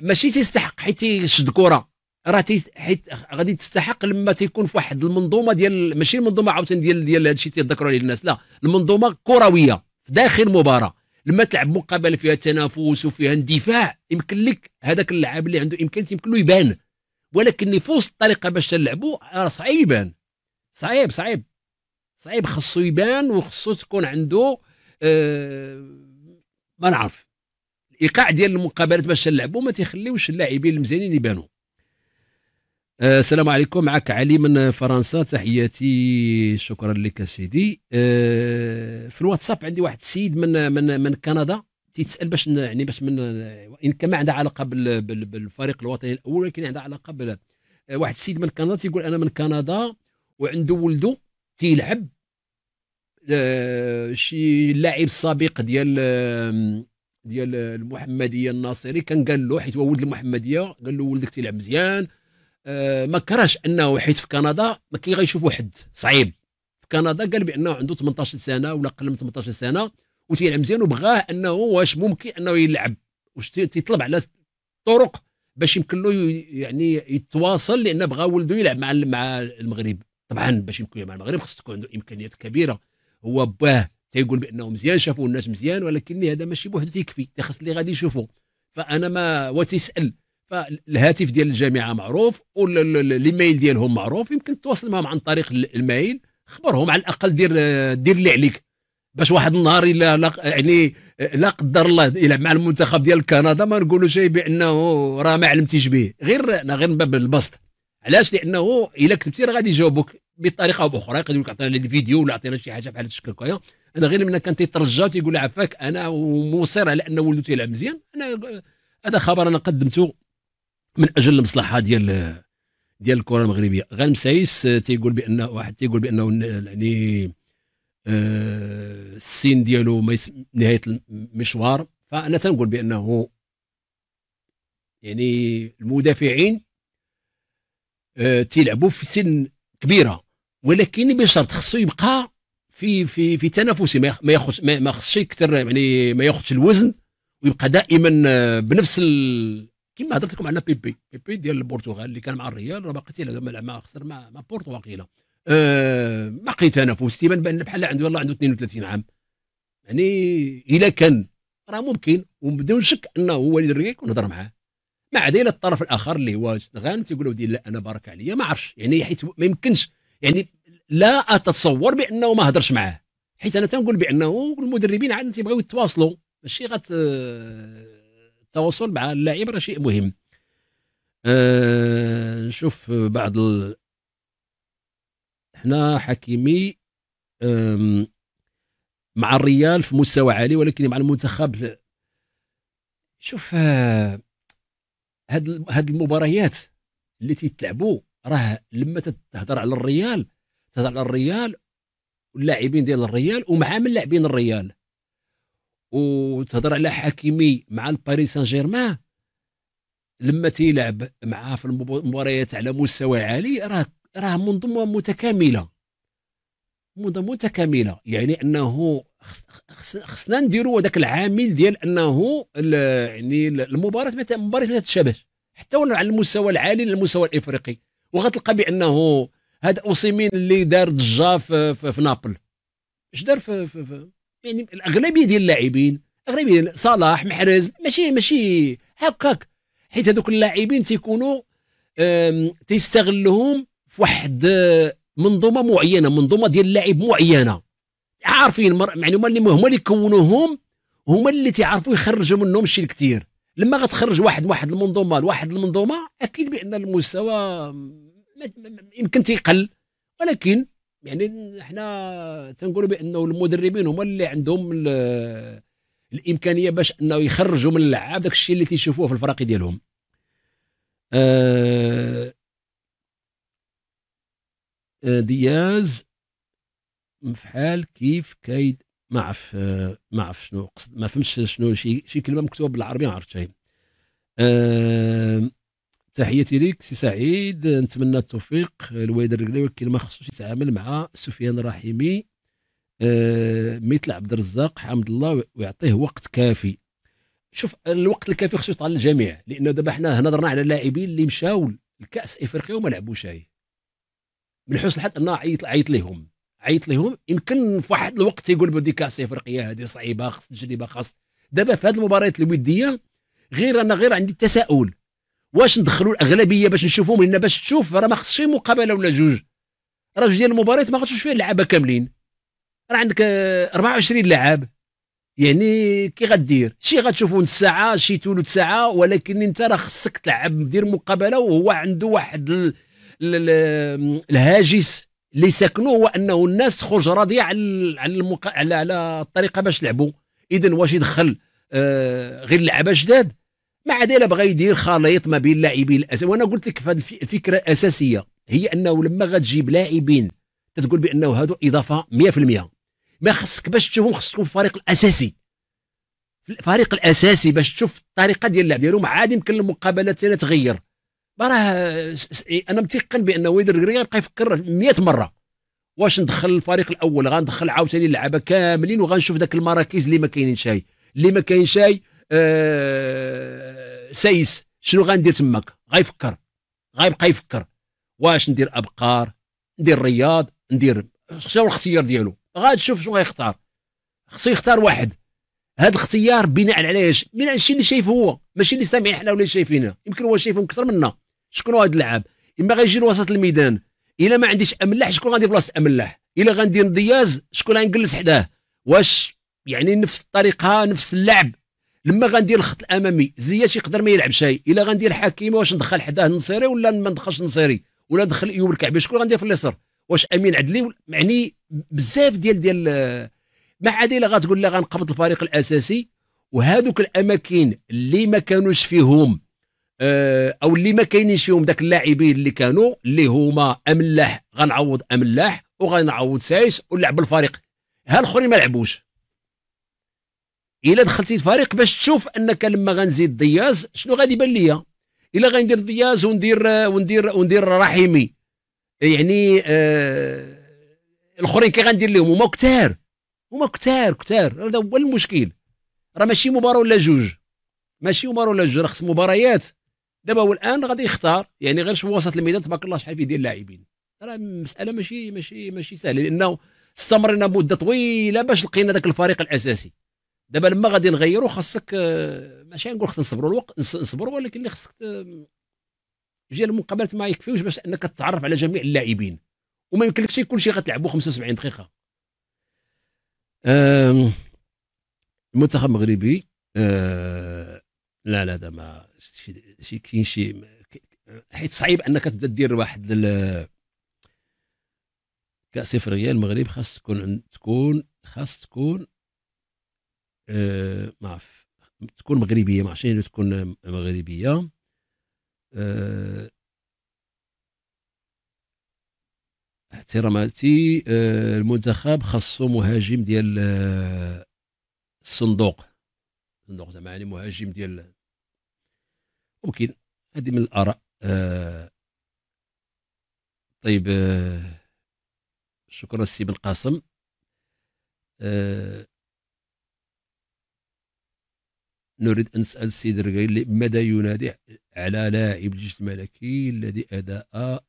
ماشي تيستحق حيت تيشد كره، راه حيت غادي تستحق لما تيكون في واحد المنظومه ديال ماشي المنظومه عاوتاني ديال هادشي تيذكروا عليه الناس، لا المنظومه كرويه في داخل مباراه لما تلعب مقابله فيها تنافس وفيها اندفاع يمكن لك هذاك اللاعب اللي عنده امكانيات يمكن له يبان، ولكن في وسط الطريقه باش تلعبوا راه صعيب يبان، صعيب صعيب صعيب، خصو يبان وخصو تكون عنده ما نعرف الايقاع ديال المقابلات باش تلعبوا، ما تيخليوش اللاعبين المزيانين يبانوا. السلام عليكم، معك علي من فرنسا، تحياتي شكرا لك سيدي. في الواتساب عندي واحد السيد من كندا تيتسال باش يعني باش من ان كان ما عندها علاقه بالفريق الوطني الاول، ولكن عندها علاقه واحد السيد من كندا تيقول انا من كندا وعنده ولده تيلعب شي لاعب سابق ديال المحمديه الناصري، كان قال له حيت هو ولد المحمديه قال له ولدك تيلعب مزيان، ما كرهش انه حيت في كندا ما كيغيشوفوا حد صعيب في كندا، قال بانه عنده 18 سنه ولا اقل من 18 سنه وتيلعب مزيان وبغاه انه واش ممكن انه يلعب، واش تيطلب على طرق باش يمكن له يعني يتواصل لانه بغا ولده يلعب مع المغرب. طبعا باش يمكن يلعب مع المغرب خص تكون عنده امكانيات كبيره، هو باه تيقول بانه مزيان شافوه الناس مزيان، ولكن هذا ماشي بوحدو تيكفي، تيخص اللي غادي يشوفوه. فانا ما وتسال فالهاتف ديال الجامعه معروف والايميل ديالهم معروف، يمكن تتواصل معهم عن طريق الميل، خبرهم على الاقل دير اللي عليك باش واحد النهار الا يعني لا قدر الله يلعب مع المنتخب ديال كندا ما نقولوا شيء بانه راه ما علمتيش به، غير من باب البسط. علاش؟ لانه الا كتبتي راه غادي يجاوبوك بطريقه او باخرى، يقدر يقول لك عطينا الفيديو ولا عطينا شي حاجه بحال الشكل هكايا. انا غير ملي كان تيترجى تيقول عفاك انا مصر على ان ولدو تيلعب مزيان، انا هذا خبر انا قدمته من اجل المصلحه ديال الكره المغربيه. غانم سايس تيقول بان واحد تيقول بانه يعني السن ديالو نهايه المشوار، فانا تنقول بانه يعني المدافعين تيلعبوا في سن كبيره، ولكن بشرط خصو يبقى في تنافسي، ما خصش يكثر يعني ما ياخذش الوزن، ويبقى دائما بنفس كما هضرت لكم على بيبي ديال البرتغال اللي كان مع الريال راه باقي تيلعب، ما خسر مع بورتو واقيلا باقي تنافس، تيبان بان بحال عنده والله عنده 32 عام. يعني الا كان راه ممكن وبدون شك انه وليد الركاكي ونهضر معاه، ما عدا الى الطرف الاخر اللي هو غانم تيقول ودي لا انا بارك عليا ما عرفش، يعني حيت ما يمكنش يعني لا اتصور بانه ما هضرش معاه، حيت انا تنقول بانه المدربين عاد تيبغيو يتواصلوا، ماشي غت التواصل مع اللاعب راه شيء مهم. نشوف بعض حنا حكيمي مع الريال في مستوى عالي، ولكن مع المنتخب شوف هاد المباريات اللي تيتلعبوا راه لما تهضر على الريال تهضر على الريال واللاعبين ديال الريال ومع من لاعبين الريال، وتهضر على حكيمي مع الباريس سان جيرمان لما تيلعب معاه في المباريات على مستوى عالي راه منظومه متكامله، متكامله، يعني انه خصنا نديروا هذاك العامل ديال انه يعني المباراه ما تتشابهش حتى ولو على المستوى العالي للمستوى الافريقي، وغتلقى بانه هذا اوسيمين اللي دار ضجه في نابل اش دار في يعني الاغلبيه ديال اللاعبين، اغلبيه ديال صلاح محرز ماشي هكاك، حيت هذوك اللاعبين تيكونوا تيستغلهم في واحد منظومه معينه، منظومه ديال اللاعب معينه، عارفين يعني هما اللي كونوهم، هما اللي تيعرفوا يخرجوا منهم الشيء الكثير. لما غتخرج واحد المنظومه لواحد المنظومه اكيد بان المستوى يمكن تيقل، ولكن يعني حنا تنقولوا بانه المدربين هما اللي عندهم الامكانيه باش انه يخرجوا من اللعاب داك الشيء اللي تيشوفوه في الفرق ديالهم. دياز فحال كيف كايد ما عرف شنو قصد، ما فهمتش شنو شي كلمه مكتوبه بالعربيه ما عرفتهاش. تحياتي ليك سي سعيد، نتمنى التوفيق لوليد الركراكي، ولكن ما خصوش يتعامل مع سفيان الرحيمي مثل عبد الرزاق حمد الله ويعطيه وقت كافي. شوف الوقت الكافي خصو يطلع للجميع، لانه دابا حنا هضرنا على اللاعبين اللي مشاو لكاس افريقيا وما لعبوش، من حسن الحظ انه عيط لهم يمكن في واحد الوقت يقول بدي كاس افريقيا هذه صعيبه خاص تجربه خاص. دابا في هذه المباريات الوديه انا غير عندي التساؤل، واش ندخلوا الاغلبيه باش نشوفهم؟ لان باش تشوف راه ما خصش مقابله ولا جوج، راه جوج ديال المباريات ما غاتشوفش فيها اللعابه كاملين، راه عندك 24 لاعب، يعني كي غدير شي غتشوفوا نص ساعه شي ثلث ساعه، ولكن انت راه خصك تلعب دير مقابله، وهو عنده واحد الهاجس اللي ساكنوه هو انه الناس تخرج راضيه على الطريقه باش لعبوا. اذا واش يدخل غير لعبه جداد؟ ما عاد الا بغى يدير خليط ما بين لاعبين الاساسيين، وانا قلت لك في هذه الفكره الاساسيه هي انه لما غتجيب لاعبين تتقول بانه هادو اضافه 100%، ما خصك باش تشوفهم خصك تكون في الفريق الاساسي، باش تشوف الطريقه ديال اللعب ديالهم، عاد يمكن المقابله حتى تغير. راه انا متيقن بان وليد الركراكي غيبقى يفكر 100 مره، واش ندخل الفريق الاول غندخل عاوتاني اللعابه كاملين وغنشوف ذاك المراكز اللي ما كاينين شاي سايس شنو غندير تماك؟ غيبقى يفكر واش ندير ابقار، ندير الرياض، ندير شنو الاختيار ديالو، غتشوف شنو غيختار. خصو يختار واحد، هذا الاختيار بناء على اش؟ بناء على الشيء اللي شايف هو، ماشي اللي سامعين حنا ولا شايفينه، يمكن هو شايفهم اكثر منا. شكون هاد اللعاب؟ اما غيجي لوسط الميدان، الا ما عنديش املاح شكون غادي بلاصه املاح؟ الا غندير دياز شكون غنجلس حداه؟ واش يعني نفس الطريقه نفس اللعب؟ لما غندير الخط الامامي زياش يقدر ما يلعب شيء، الا غندير حكيمه واش ندخل حداه النصيري ولا ما ندخلش النصيري، ولا ندخل ايوب الكعبي شكون غندير في اليسر؟ واش امين عدلي؟ يعني بزاف ديال ما عاد الا غتقول لا غنقبض الفريق الاساسي، وهذوك الاماكن اللي ما كانوش فيهم او اللي ما كاينينش فيهم داك اللاعبين اللي كانوا اللي هما املاح غنعوض املاح وغنعوض سايس ونلعب الفريق، ها الاخرين ما لعبوش. الا دخلتي الفريق باش تشوف انك لما غنزيد دياز شنو غادي يبان ليا، الا غندير دياز وندير رحيمي، يعني الاخرين كي غندير لهم هما كثار، هذا هو المشكل. راه ماشي مباراه ولا جوج، راه خص مباريات. دابا هو الان غادي يختار، يعني غير شوف وسط الميدان تبارك الله شحال فيه ديال اللاعبين، راه المساله ماشي سهله، لانه استمرنا مده طويله باش لقينا ذاك الفريق الاساسي. دابا لما غادي نغيروا خاصك ماشي نقول خص نصبروا الوقت نصبروا، ولكن اللي خصك ديال المقابلات ما يكفيوش باش انك تتعرف على جميع اللاعبين، وما يمكنلكش كلشي غتلعبوا 75 دقيقه. المنتخب المغربي لا هذا ما شي كاين شي، حيت صعيب انك تبدا دير واحد كاس افريقيا. المغرب خاص تكون ما عرف تكون مغربيه، ما عرفتش تكون مغربيه. احتراماتي المنتخب خاصو مهاجم ديال الصندوق زعما، يعني مهاجم ديال ممكن هذه من الاراء. طيب شكرا سي بن قاسم. نريد أن نسأل السيد الركاكي ماذا ينادي على لاعب الجيش الملكي الذي أداء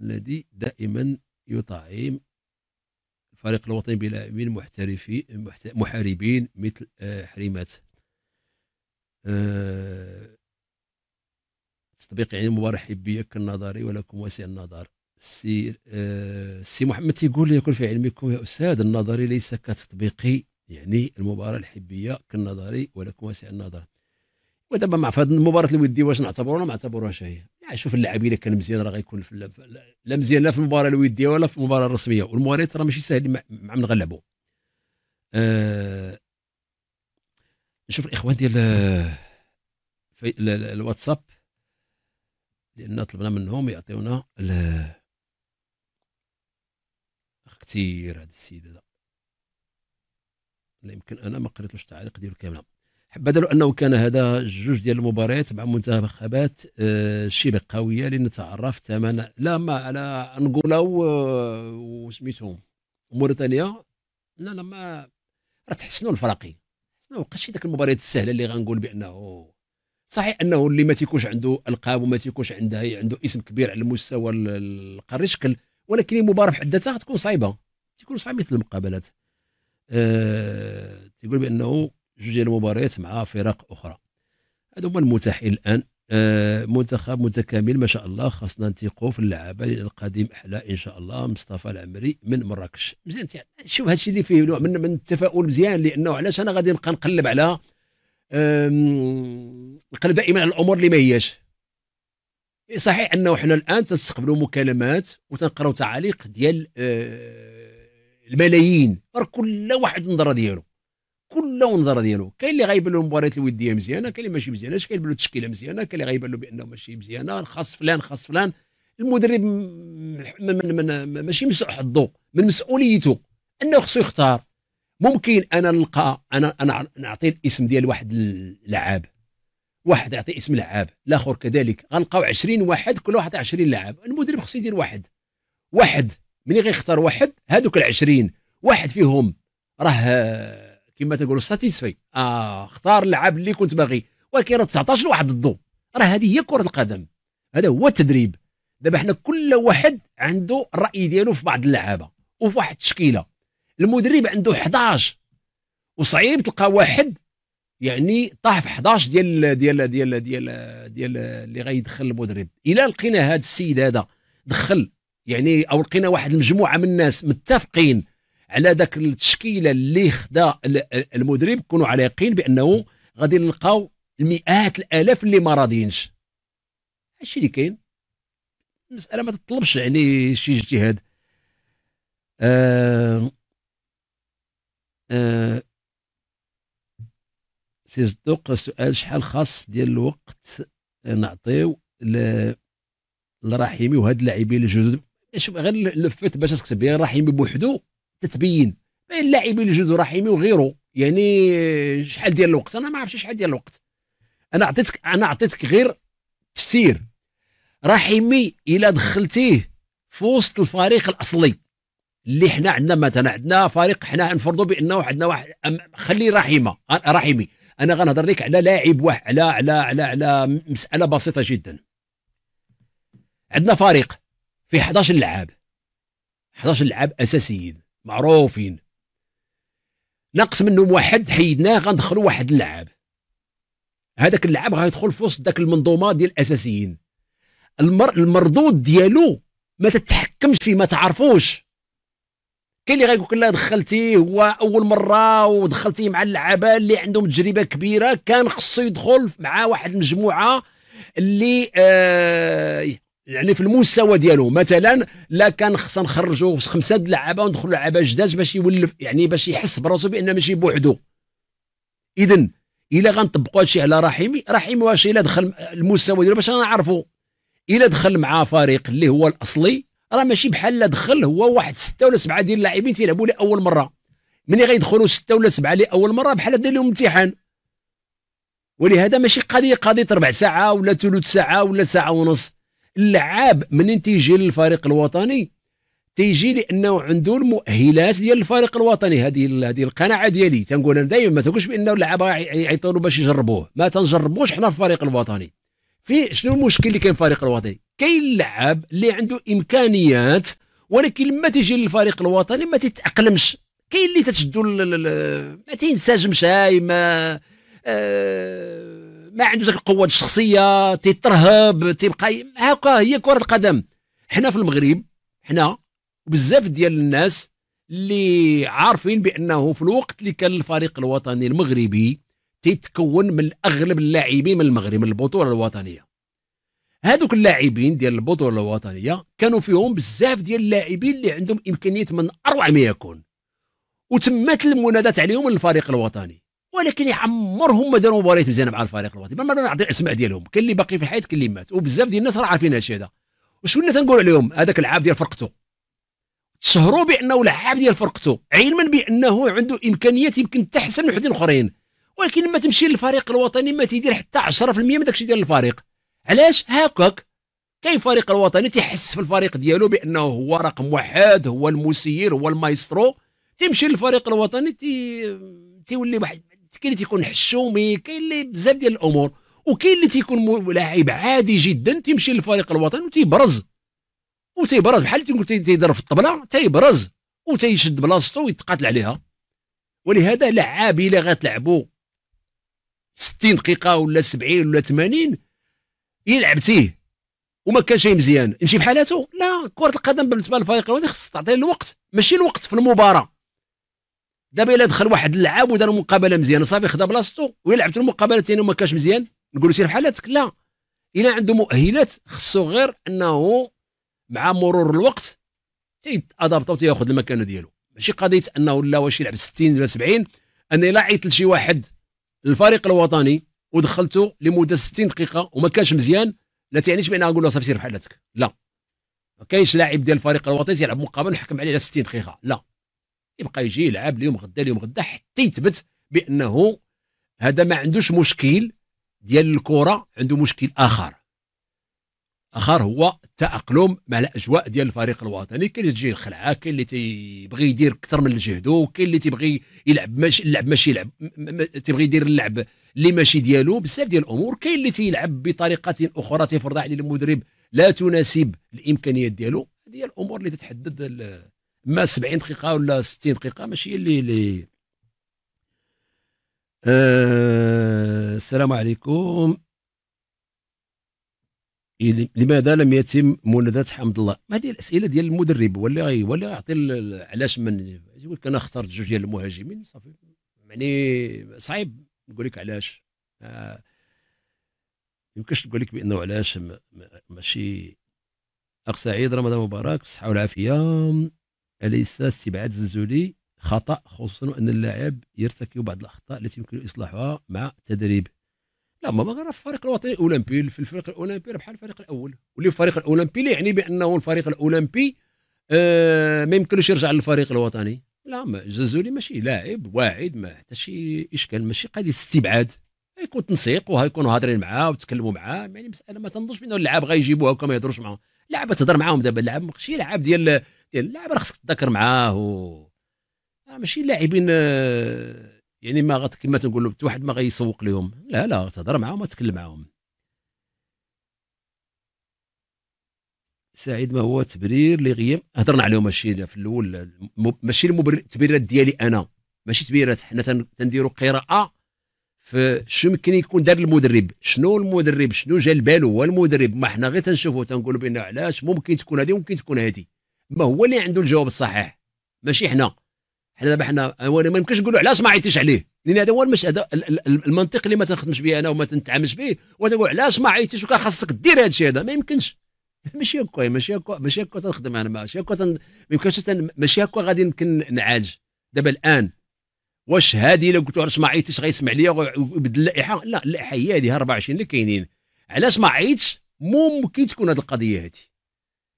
الذي دائما يطعم الفريق الوطني بلاعبين محترفين محاربين مثل حريمات. تطبيق يعني مرحب بك النظري ولكم واسع النظر. السي محمد تيقول لي يكون في علمكم يا أستاذ النظري ليس كتطبيقي، يعني المباراة الحبية كالنظري ولكم واسع النظر. ودابا مع فهاد المباراة الودية واش نعتبروها ما نعتبروهاش هي؟ يعني شوف اللاعب إلا كان مزيان راه غيكون لا مزيان لا في المباراة الودية ولا في المباراة الرسمية، والمباريات راه ماشي ساهل مع من غنلعبو. نشوف الإخوان ديال في الواتساب لأن طلبنا منهم يعطيونا كثير. هذا السيد هذا لا يمكن أنا ما قريتلوش التعليق ديالو كاملة. بدل أنه كان هذا جوج ديال المباريات مع منتخبات شبه قوية لنتعرف تماما لا ما على أنغولا وسميتهم موريتانيا. لا لا ما راه تحسنوا الفراقي ما بقاش ديك المباريات السهلة اللي غنقول بأنه صحيح أنه اللي ما تيكونش عنده ألقاب وما تيكونش عنده اسم كبير على المستوى القاري شكل، ولكن المباراة بحد ذاتها تكون صعيبة مثل المقابلات. تيقول بأنه جوج ديال المباريات مع فرق أخرى هذا هو المتاحين الآن. منتخب متكامل ما شاء الله، خاصنا نتيقوا في اللعابة القادم أحلى إن شاء الله. مصطفى العمري من مراكش مزيان. شوف هادشي اللي فيه نوع من التفاؤل مزيان، لأنه علاش أنا غادي نبقى نقلب على نقلب دائما على الأمور اللي ما هياش صحيح. أنه حنا الآن تستقبلوا مكالمات وتنقراو تعاليق ديال الملايين، راه كل واحد النظرة ديالو كاين اللي غايبان له المباريات الوديه مزيانه، كاين اللي ماشي مزياناش، كاين اللي التشكيله مزيانه، كاين اللي غايبان له بانه ماشي مزيانه، خاص فلان المدرب ماشي مسؤول حظه من مسؤوليته انه خصو يختار. ممكن انا نلقى انا نعطي الاسم ديال واحد اللعاب، واحد يعطي اسم لعاب الاخر كذلك، غنلقاو 20 واحد كل واحد 20 لعاب. المدرب خصو يدير واحد ملي غيختار واحد هذوك ال20 واحد فيهم راه كما تقولوا ساتيسفاي، اختار اللعاب اللي كنت باغي، ولكن راه 19 واحد ضده. راه هذه هي كرة القدم، هذا هو التدريب. دابا حنا كل واحد عنده الرأي ديالو في بعض اللعابة وفي واحد التشكيلة. المدرب عنده 11 وصعيب تلقى واحد يعني طاح في 11 ديال اللي غيدخل المدرب. إلا لقينا هذا السيد هذا دخل يعني أو لقينا واحد المجموعة من الناس متفقين على ذاك التشكيله اللي خدا المدرب، كونوا على يقين بانه غادي نلقاو المئات الالاف اللي ما راضيينش. هادشي اللي كاين، المساله ما تطلبش يعني شي اجتهاد. سي صدوق السؤال شحال خاص ديال الوقت نعطيو لرحيمي وهاد اللاعبين الجدد؟ شوف غير لفت باش تكتب يا رحيمي بوحدو تتبين بين اللاعبين الجدد رحيمي وغيره. يعني شحال ديال الوقت انا ما عرفتش شحال ديال الوقت، انا عطيتك غير تفسير. رحيمي الا دخلتيه في وسط الفريق الاصلي اللي حنا عندنا، مثلا عندنا فريق حنا نفرضوا بانه عندنا واحد خلي رحيمي. انا غنهضر لك على لاعب واحد على مساله بسيطه جدا. عندنا فريق فيه 11 لاعب 11 لعاب اساسيين معروفين، نقص منهم واحد حيدناه غندخلوا واحد اللعاب. هذاك اللعاب غيدخل في وسط ذاك المنظومه ديال الاساسيين. المردود ديالو ما تتحكمش فيه، ما تعرفوش. كاين اللي غيقول لا دخلتيه هو اول مره ودخلتيه مع اللعابه اللي عندهم تجربه كبيره، كان خصو يدخل مع واحد المجموعه اللي يعني في المستوى ديالو. مثلا لا كان خصنا نخرجوا 5 لعابه وندخلوا لعابه جداد باش يولف، يعني باش يحس براسو بان ماشي بوحدو. اذا الا غنطبقوا هادشي على رحيمي واش الا دخل المستوى ديالو باش غنعرفوا. الا دخل مع فريق اللي هو الاصلي راه ماشي بحال لا دخل هو واحد 6 ولا 7 ديال اللاعبين تيلعبوا لاول مره. ملي غيدخلوا 6 ولا 7 لاول مره بحال دار لهم امتحان، ولهذا ماشي قضيه ربع ساعه ولا ثلث ساعه ولا ساعه ونص. اللعاب منين تيجي للفريق الوطني تيجي لانه عنده المؤهلات ديال الفريق الوطني. هذه القناعه ديالي، تنقول انا دائما ما تنقولش بانه اللعابه يعيطوا له باش يجربوه، ما تنجربوش حنا في الفريق الوطني. في شنو المشكل اللي كاين في الفريق الوطني؟ كاين اللاعب اللي عنده امكانيات ولكن لما تيجي للفريق الوطني ما تتاقلمش، كاين اللي تتشدو ما تينسجمش، هاي ما عنده ذاك القوه الشخصيه، تيترهب، تيبقى هكا. هي كره القدم حنا في المغرب، حنا بزاف ديال الناس اللي عارفين بانه في الوقت اللي كان الفريق الوطني المغربي تيتكون من اغلب اللاعبين من المغرب من البطوله الوطنيه، هذوك اللاعبين ديال البطوله الوطنيه كانوا فيهم بزاف ديال اللاعبين اللي عندهم امكانيات من اروع ما يكون، وتمت المنادات عليهم من الفريق الوطني، ولكن عمرهم ما داروا مباريات مزيانه مع الفريق الوطني. ما نعطي الاسماء ديالهم، كاين اللي باقي في الحياه، كاين اللي مات، وبزاف ديال الناس راه عارفين هادشي هذا. وشنو اللي تنقول عليهم؟ هذاك اللعاب ديال فرقته تشهروا بانه لعاب ديال فرقته، علما بانه عنده امكانيات يمكن تحسن من وحدين اخرين، ولكن لما تمشي للفريق الوطني ما تيدير حتى 10% من داكشي ديال الفريق. علاش هكاك؟ كاين فريق الوطني تيحس في الفريق ديالو بانه هو رقم واحد، هو المسير، هو المايسترو، تيمشي للفريق الوطني تيولي واحد، كاين اللي تيكون حشومي، كاين اللي بزاف ديال الامور، وكاين اللي تيكون لاعب عادي جدا تيمشي للفريق الوطني وتيبرز بحال اللي تنقول تيضرب في الطبله، تيبرز وتيشد بلاصتو ويتقاتل عليها. ولهذا لعابي اللي غتلعبوا 60 دقيقه ولا 70 ولا 80 يلعب تيه وما كان شي مزيان، يمشي بحالاته؟ لا، كره القدم بالنسبه للفريق الوطني خص تعطيه الوقت، ماشي الوقت في المباراه. دابا الا دخل واحد اللعاب ودار مقابله مزيانه صافي خدا بلاصتو ويلعبت المقابله الثانيه وما كانش مزيان، نقولوا سير بحالاتك؟ لا، الا عنده مؤهلات خصو غير انه مع مرور الوقت تيتادابط وتياخذ المكانه ديالو. ماشي قضيه انه لا واش يلعب 60 ولا 70، ان الا عيط لشي واحد الفريق الوطني ودخلته لمده 60 دقيقه وما كانش مزيان، لا تعنيش بان نقول له صافي سير بحالاتك، لا. ما كاينش لاعب ديال الفريق الوطني تيلعب مقابله نحكم عليه على 60 دقيقه، لا، يبقى يجي يلعب اليوم غدا اليوم غدا حتى يثبت بانه هذا ما عندوش مشكل ديال الكره، عنده مشكل اخر هو التاقلم مع الاجواء ديال الفريق الوطني. كاين اللي تجي الخلعه، كاين اللي تيبغي يدير اكثر من جهده، كاين اللي تيبغي يلعب ماشي يلعب، تيبغي يدير اللعب اللي ماشي ديالو، بزاف ديال الامور. كاين اللي تيلعب بطريقه اخرى تيفرضها عليه المدرب لا تناسب الامكانيات ديالو. هذه هي الامور اللي تتحدد، ما 70 دقيقه ولا 60 دقيقه ماشي اللي السلام عليكم. لماذا لم يتم منادات حمد الله؟ هذه الاسئله ديال المدرب، ولا يعطي علاش من يقول لك انا اخترت جوج ديال المهاجمين صافي، يعني صعيب نقول لك علاش، ما يمكنش تقول لك بانه علاش ماشي. اخ سعيد رمضان مبارك بالصحه والعافيه. اليس استبعاد الزلزولي خطا، خصوصا ان اللاعب يرتكب بعض الاخطاء التي يمكن اصلاحها مع التدريب؟ لا، ما غير في الفريق الوطني الاولمبي، في الفريق الاولمبي بحال الفريق الاول، واللي في الفريق الاولمبي لا يعني بانه الفريق الاولمبي ما يمكنلوش يرجع للفريق الوطني. لا، الزلزولي ماشي لاعب واعد، ما حتى شي اشكال، ماشي قضيه استبعاد، يكون تنسيق وهيكونوا هادرين معاه وتكلموا معاه. يعني مساله ما تنظنش بانه اللعاب غيجيبوها وكما يهضروش معاهم، اللعابه تهضر معاهم. دابا اللعاب ماشي لعاب ديال اللاعب راه خصك تذكر معاه، ماشي لاعبين يعني ما كما تنقولوا حتى واحد ما غيسوق لهم، لا تهضر معاهم وتكلم معاهم. سعيد، ما هو تبرير لغياب؟ هضرنا عليهم هادشي في الاول، ماشي التبريرات ديالي انا، ماشي تبريرات، حنا تنديروا قراءه في شنو يمكن يكون دار المدرب، شنو جا لبالو هو المدرب. ما حنا غير تنشوفوا تنقولوا بان علاش ممكن تكون هذه وممكن تكون هذه، ما هو اللي عنده الجواب الصحيح، ماشي حنا دابا ما يمكنش نقولوا علاش ما عيطيش عليه، لان هذا هو المنطق اللي ما تنخدمش به انا وما تنتعاملش به، وتقول علاش ما عيطيش وكان خاصك دير هذا الشيء هذا. ما يمكنش، ماشي هكا تنخدم انا، ماشي هكا ما يمكنش، ماشي هكا غادي يمكن نعالج. دابا الان واش هذه الا قلت له علاش ما عيطيش غيسمع ليا ويبدل اللائحه؟ لا، اللائحه هي هذه 24 اللي كاينين. علاش ما عيطش ممكن تكون هذه القضيه هذه،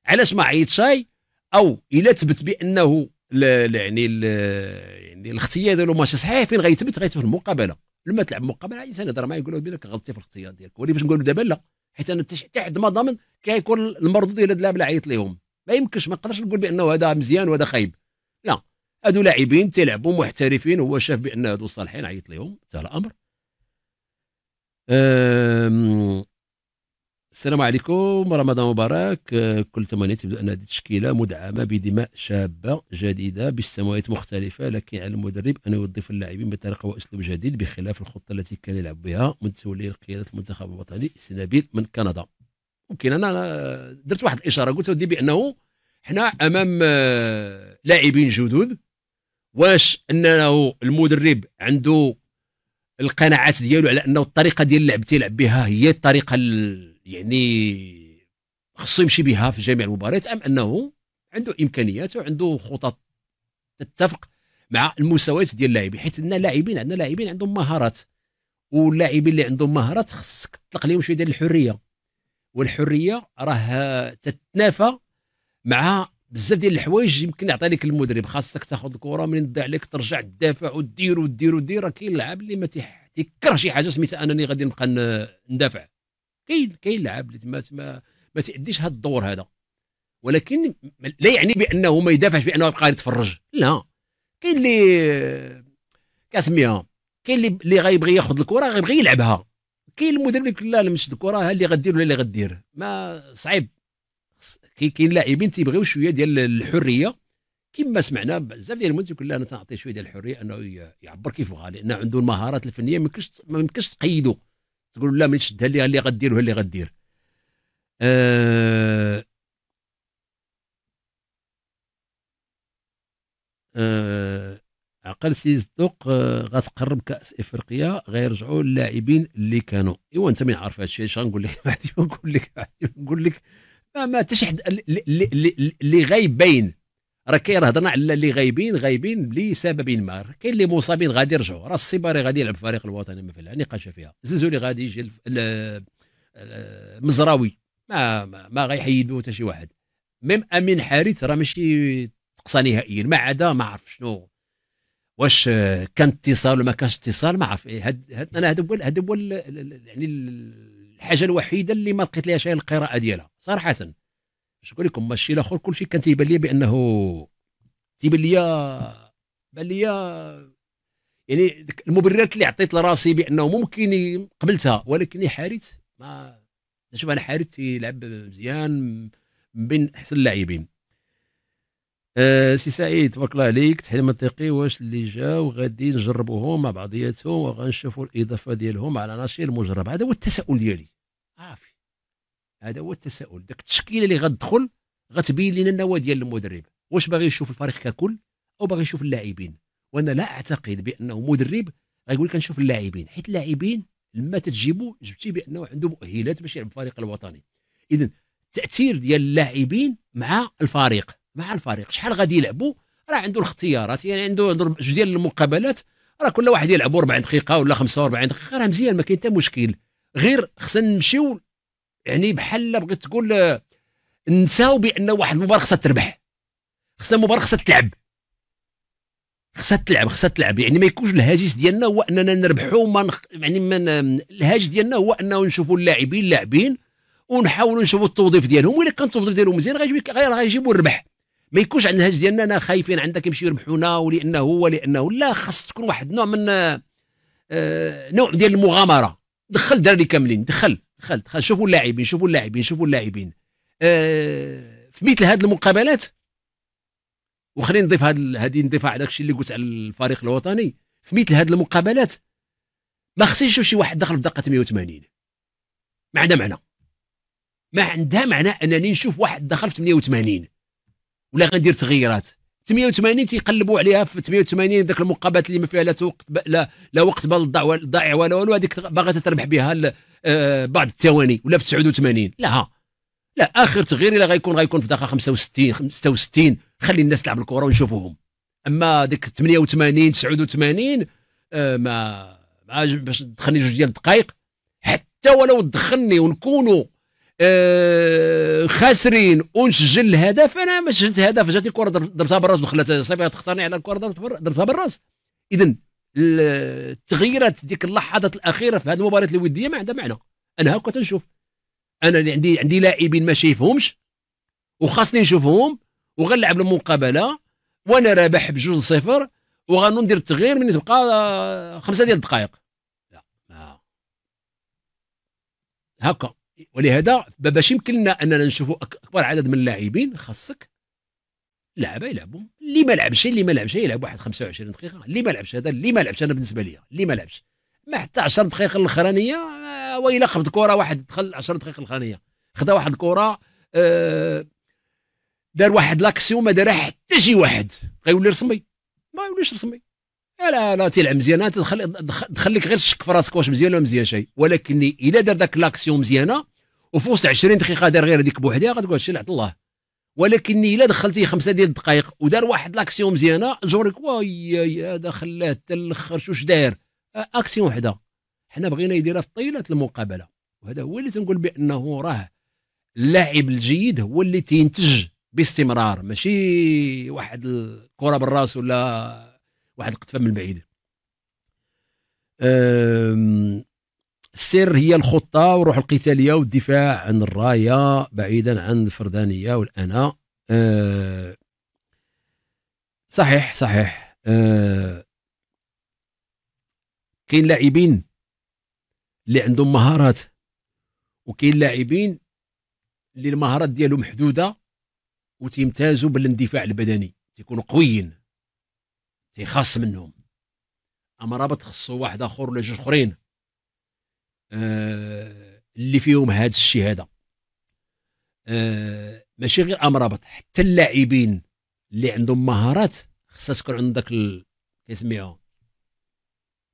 علاش ما عيطش، او الا تثبت بانه يعني الاختيار ديالو ماشي صحيح، فين غيثبت في المقابله. لما تلعب مقابله الانسان يهضر معاه يقول له بلك غلطتي في الاختيار ديالك، ولكن باش نقول له دابا لا، حيت انا حتى حد ما ضامن كيكون المردود ديال هاد اللاعب اللي عيط ليهم. ما يمكنش، ما نقدرش نقول بانه هذا مزيان وهذا خايب، لا هادو لاعبين تيلعبوا محترفين، هو شاف بان هادو صالحين عيط ليهم انتهى الامر. السلام عليكم، رمضان مبارك. كل تمنية تبدو ان هذه التشكيله مدعمه بدماء شابه جديده بسموات مختلفه، لكن على المدرب ان يوظف اللاعبين بطريقه واسلوب جديد بخلاف الخطه التي كان يلعب بها من تولي قياده المنتخب الوطني سنابيل من كندا. ممكن انا درت واحد الاشاره قلت ودي بانه حنا امام لاعبين جدد، واش انه المدرب عنده القناعات ديالو على انه الطريقه ديال اللعب تيلعب بها هي الطريقه يعني خصو يمشي بها في جميع المباريات، ام انه عنده امكانيات وعنده خطط تتفق مع المستويات ديال اللاعبين، حيت عندنا لاعبين عندهم مهارات، واللاعبين اللي عندهم مهارات خصك تطلق لهم شويه ديال الحريه، والحريه راه تتنافى مع بزاف ديال الحوايج يمكن يعطي لك المدرب، خاصك تاخذ الكره من يضيع عليك ترجع تدافع ودير، راه كاين لاعب اللي ما تيكره شي حاجه سميتها انني غادي نبقى ندافع، كاين لاعب اللي ما تاديش هذا الدور هذا، ولكن لا يعني بانه ما يدافعش بانه يبقى يتفرج، لا كاين اللي كاسميها، كاين اللي غيبغي ياخذ الكره غيبغي يلعبها، كاين المدرب اللي لا مش الكره ها اللي غدير ولا اللي غدير، ما صعيب. كاين لاعبين تيبغيو شويه ديال الحريه كما سمعنا بزاف ديال المنتخب، لا انا تنعطيه شويه ديال الحريه انه يعبر كيف بغى، لان عنده المهارات الفنيه ما يمكنش تقيده تقول لا ملي تشدها ليها اللي غدير وها اللي غدير. عقل سي زدوق غتقرب كاس افريقيا غيرجعوا اللاعبين اللي كانوا، ايوا انت من عارف هادشي اش غنقول لك، غادي نقول لك ما حتى شي حد اللي غايبين، راه كاين، راه هضرنا على اللي غايبين لسبب ما، كاين اللي مصابين غادي يرجعوا، راه السيباري غادي يلعب الفريق الوطني ما فيها نقاش فيها، الزلزولي غادي يجي، المزراوي ما غيحيدو حتى شي واحد، ميم امين حارث راه ماشي تقصى نهائيا، ما عدا ما عرف شنو واش كان اتصال ولا ما كانش اتصال ما عرف، انا هذا هو يعني الحاجه الوحيده اللي ما لقيت ليهاش القراءه ديالها صراحه، باش نقول لكم ماشي الاخر كلشي كان تيبان لي بانه يعني المبررات اللي عطيت لراسي بانه ممكن قبلتها، ولكن حارث ما نشوف، انا حارث تيلعب مزيان من بين احسن اللاعبين. سي سعيد تبارك الله عليك، تحليل منطقي، واش اللي جاو غادي نجربوهم مع بعضياتهم وغنشوفوا الاضافه ديالهم على ناشئ مجرب، هذا هو التساؤل ديالي عافي، هذا هو التساؤل، داك التشكيله اللي غتدخل غتبين لنا النواه ديال المدرب، واش باغي يشوف الفريق ككل او باغي يشوف اللاعبين، وانا لا اعتقد بانه مدرب غيقول لك نشوف اللاعبين، حيت اللاعبين لما تجيبو جبتي بانه عنده مؤهلات باش يلعب الفريق الوطني، اذا التاثير ديال اللاعبين مع الفريق شحال غادي يلعبوا، راه عنده الاختيارات، يعني عنده جوج ديال المقابلات، راه كل واحد يلعبوا 40 دقيقه ولا 45 دقيقه، راه مزيان ما كاين حتى مشكل، غير خصنا نمشيو يعني بحال بغيت تقول نساو بان واحد المباراه خصها تربح، خصنا المباراه خصها تلعب، يعني ما يكونش الهاجس ديالنا هو اننا نربحوا الهاجس ديالنا هو انه نشوفوا اللاعبين لاعبين ونحاولوا نشوفوا التوظيف ديالهم، وإلا كان التوظيف ديالهم مزيان غيجيبوا الربح، ما يكونش عندنا الهاج ديالنا انا خايفين عندك يمشي يربحونا ولانه لا، خاص تكون واحد نوع من نوع ديال المغامره، دخل دراري كاملين، دخل شوفوا اللاعبين في مثل هذه المقابلات. وخلينا نضيف هذه نضيف على داكشي اللي قلت على الفريق الوطني، في مثل هذه المقابلات ما خصنيش نشوف شي واحد دخل في دقه 180، ما عندها معنى، انني نشوف واحد دخل في 88 ولا غندير تغييرات 88 تيقلبوا عليها في 88، ذاك المقابلات اللي ما فيها لا وقت بال ضائع ولا والو، هذيك باغا تربح بها بعض الثواني، ولا في 89 لا اخر تغيير الا غيكون في دقيقه 65 66، خلي الناس تلعب الكره ونشوفوهم، اما ديك 88 89 ما باش تدخلني جوج ديال الدقائق، حتى ولو تدخلني ونكونوا خاسرين ونسجل الهدف، انا ما سجلت هدف، جاتني كره ضربتها بالراس ودخلتها، صافي تختارني على الكره ضربتها بالراس. اذا التغييرات ديك اللحظات الاخيره في هذه المباريات الوديه ما عندها معنى، انا هكا تنشوف، انا عندي لاعبين ما شايفهمش وخاصني نشوفهم وغنلعب المقابله وانا رابح ب2-0 وغندير التغيير من تبقى 5 ديال الدقائق. لا ما هكا. ولهذا باش يمكن لنا اننا نشوفوا اكبر عدد من اللاعبين خاصك لعبه يلعبوا، اللي ما لعبش يلعب واحد 25 دقيقه، اللي ما لعبش انا بالنسبه لي اللي ما لعبش ما حتى 10 دقائق الاخرانيه ويلا خبط كره واحد دخل 10 دقائق الاخرانيه خدا واحد الكره دار واحد لاكسيون ما دارها حتى شي واحد غيولي رسمي، ما يوليش رسمي. لا تلعب مزيانه دخل لك غير الشك في راسك واش مزيان ولا مزيان شيء، ولكن الا دار داك لاكسيون مزيانه وفي وسط 20 دقيقه دار غير هذيك بوحدها غتقول هادشي اللي عطا الله، ولكن الا دخلتي 5 ديال الدقائق ودار واحد لاكسيون مزيانه الجمهور يقول واي هذا خلاه حتى الاخر شوش داير اكسيون وحده. حنا بغينا يديرها في طيله المقابله، وهذا هو اللي تنقول بانه راه اللاعب الجيد هو اللي تينتج باستمرار، ماشي واحد الكره بالراس ولا واحد القطفه من بعيد. السر هي الخطه والروح القتاليه والدفاع عن الرايه بعيدا عن الفردانيه والانا. صحيح. كاين لاعبين اللي عندهم مهارات وكاين لاعبين اللي المهارات ديالهم محدوده وتيمتازوا بالاندفاع البدني، تيكونوا قويين تيخاص منهم. امرابط خصو واحد اخر ولا جوج اخرين اللي فيهم هذا الشيء هذا، ماشي غير امرابط، حتى اللاعبين اللي عندهم مهارات خصها تكون عندهم داك كيسميوه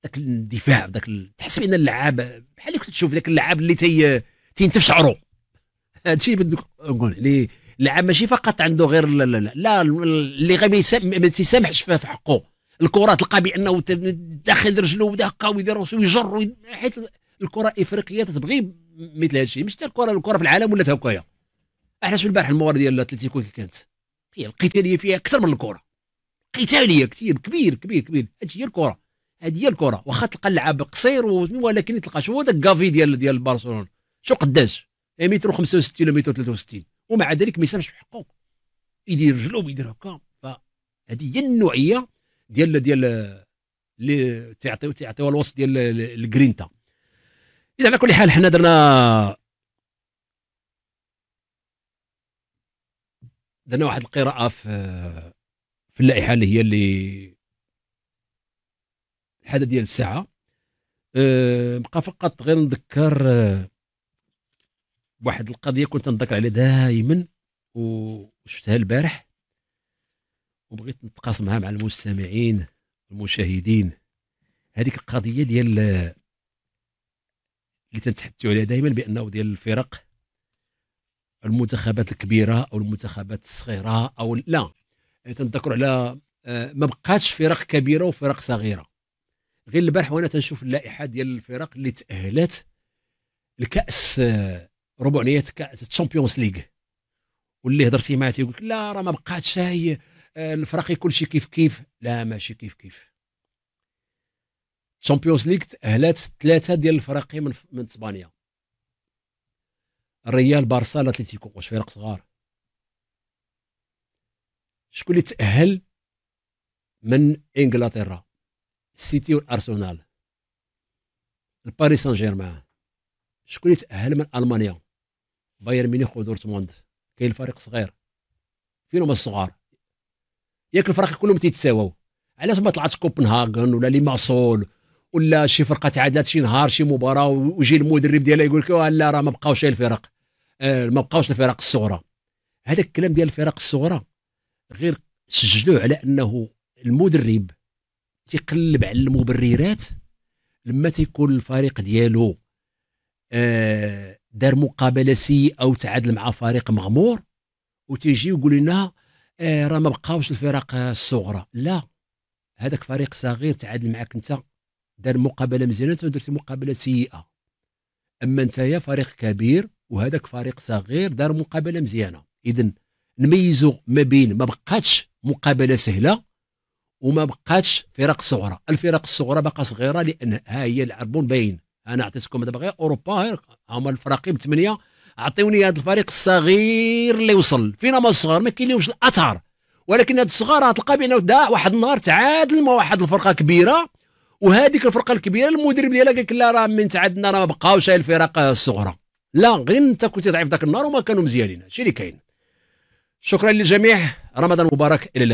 داك الاندفاع، داك تحس بان اللعاب بحال كنت تشوف داك اللعاب اللي تينتف شعرو. هادشي بدك نقول عليه، اللاعب ماشي فقط عنده غير لا اللي غير ما تيسامحش في حقه، الكره تلقى بانه داخل رجله وداكا ويدير راسو ويجر، حيت الكره الافريقيه تتبغي مثل هادشي، ماشي حتى الكره في العالم ولات هكايا. احنا شفنا البارح المباراه ديال الاتليتيكو كي كانت فيها القتاليه فيها اكثر من الكره، قتاليه كثير كبير. هادشي هي الكره، هادي هي الكره، واخا تلقى اللعاب قصير ولكن تلقى شو داك غافي ديال برشلونه شو قداش 165 ولا 163 ومع ذلك ما يسامحش في حقه، يدير رجله ويدير هكا. فهذه هي النوعيه ديال اللي تعطيوها الوسط ديال الجرينتا. اذا على كل حال حنا درنا واحد القراءه في اللائحه اللي هي الحدث ديال الساعه. بقى فقط غير نذكر واحد القضيه كنت نذكر عليها دائما وشفتها البارح وبغيت نتقاسمها مع المستمعين والمشاهدين. هذيك القضيه ديال اللي تنتحدثوا عليها دائما بانه ديال الفرق المنتخبات الكبيره او المنتخبات الصغيره او لا، تنذكر على ما بقاتش فرق كبيره وفرق صغيره. غير البارح وانا تنشوف اللائحه ديال الفرق اللي تاهلت الكاس ربعونيه كاس الشامبيونز ليغ، واللي هضرتي معاه تيقول لك لا راه ما بقاتش هي الفرق كلشي كيف كيف. لا ماشي كيف كيف. الشامبيونز ليغ تاهلات 3 ديال الفرق من اسبانيا، الريال بارسا الاتليتيكو، واش فرق صغار؟ شكون اللي تاهل من انجلترا؟ السيتي والارسنال، الباريس سان جيرمان. شكون اللي تاهل من المانيا؟ بايرن ميونخ ودورتموند. كاين فريق صغير، فين هما الصغار؟ ياك الفرق كلهم تيتساواو، علاش ما طلعتش كوبنهاغن ولا ليماسول ولا شي فرقه تعادلات شي نهار شي مباراه ويجي المدرب ديالها يقول لك لا راه ما بقاوش الفرق، ما بقاوش الفرق الصغرى. هذا الكلام ديال الفرق الصغرى غير سجلوه على انه المدرب تيقلب على المبررات لما تيكون الفريق ديالو دار مقابله سيئه او تعادل مع فريق مغمور وتيجي يقول لنا راه ما بقاوش الفرق الصغرى. لا، هذاك فريق صغير تعادل معك انت، دار مقابله مزيانه انت درتي مقابله سيئه، اما انت يا فريق كبير وهذاك فريق صغير دار مقابله مزيانه. اذا نميزوا ما بين ما بقاتش مقابله سهله وما بقاتش فرق صغرى. الفرق الصغرى باقا صغيره لان ها هي العربون باين. انا عطيتكم دابا غير اوروبا، هما الفرق ب8 اعطيوني هذا الفريق الصغير اللي وصل فينا ما الصغار ما كاينلهمش الاثار، ولكن هاد الصغار غتلقى بانه دا واحد النهار تعادل مع واحد الفرقه كبيره، وهذيك الفرقه الكبيره المدرب ديالها قال لك لا راه من تعادلنا راه ما بقاوش هاي الفرق الصغرى، لا غير انت كنت ضعيف ذاك النهار وما كانوا مزيانين، هادشي اللي كاين. شكرا للجميع، رمضان مبارك، الى اللقاء.